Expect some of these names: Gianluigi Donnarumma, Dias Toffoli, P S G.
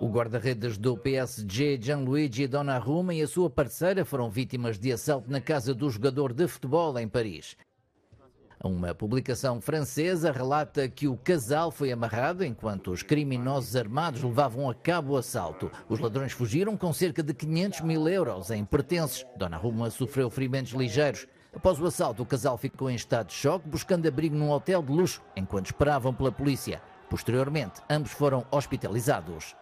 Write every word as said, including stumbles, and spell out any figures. O guarda-redes do P S G, Gianluigi Donnarumma, e a sua parceira foram vítimas de assalto na casa do jogador de futebol em Paris. Uma publicação francesa relata que o casal foi amarrado enquanto os criminosos armados levavam a cabo o assalto. Os ladrões fugiram com cerca de quinhentos mil euros em pertences. Donnarumma sofreu ferimentos ligeiros. Após o assalto, o casal ficou em estado de choque, buscando abrigo num hotel de luxo, enquanto esperavam pela polícia. Posteriormente, ambos foram hospitalizados.